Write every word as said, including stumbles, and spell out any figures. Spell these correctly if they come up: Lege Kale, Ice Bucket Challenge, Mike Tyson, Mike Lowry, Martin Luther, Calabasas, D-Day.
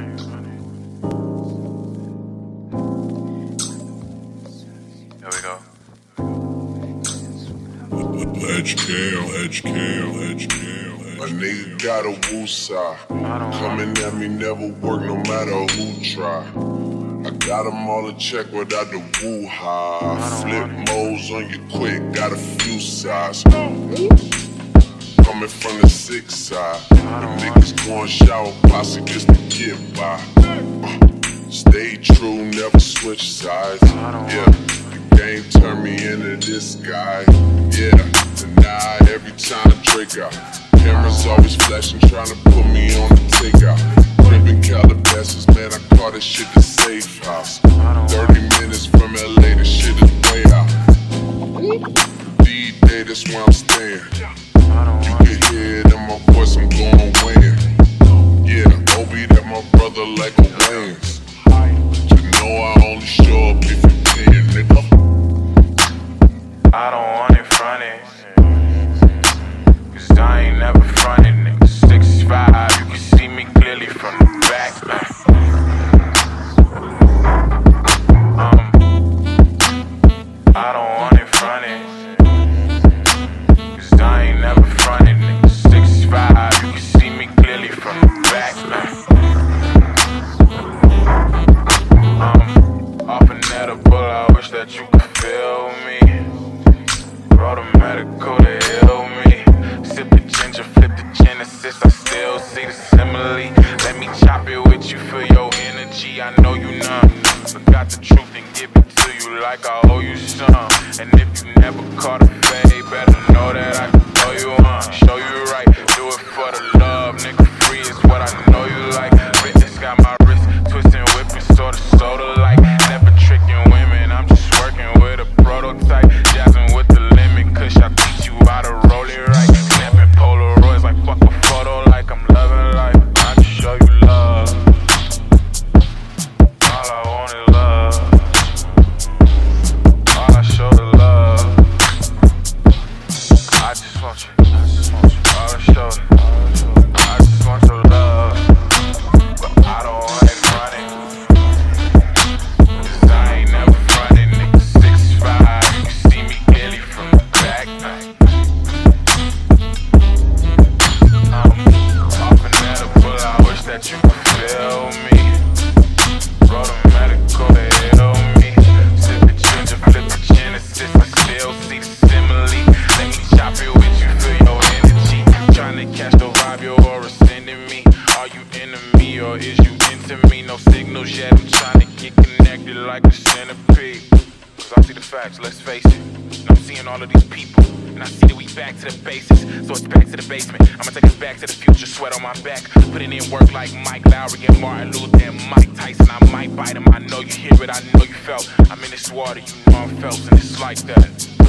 money, money. There we go. Edge Kale, Edge Kale, Edge Kale. A nigga got a woosah. Coming at me never work, no matter who try. I got them all in check without the woo-ha. Flip modes on you quick, got a few sides. Coming from the six side. Them niggas going shower posse just to get by. Uh, stay true, never switch sides. Yeah, the game turned me into this guy. Yeah, denied every time I drink out. Cameras always flashing, trying to put me on the takeout. Ripping Calabasas, man, I call this shit the safe house. thirty minutes from L A, this shit is way out. D-Day, that's where I'm staying. You can hear it in my voice, I'm going win. Yeah, O B, that my brother like a Wayne's. You know I only show up if you paying, nigga. I don't want it frontin'. I ain't never fronted, nigga. six five, you can see me clearly from the back, man. Um, I don't want it fronted. Cause I ain't never fronted, nigga. six five, you can see me clearly from the back, man. Um, off another bullet, I wish that you could feel me. Brought a medical to heal me. Sip the ginger, flip the Genesis, I still see the simile. Let me chop it with you, feel your energy, I know you numb. Forgot the truth and give it to you like I owe you some. And if you never caught a fade, better know that I can throw you on. Show you right, do it for the love, nigga free is what I know you like. Witness got my wrist twisting, whipping, sort of soda like. Never tricking women, I'm just working with a prototype. Jazzing with the lemon kush, I teach you how to roll it right. Like Mike Lowry and Martin Luther and Mike Tyson, I might bite him. I know you hear it, I know you felt. I'm in this water, you know I'm felt, and it's like that.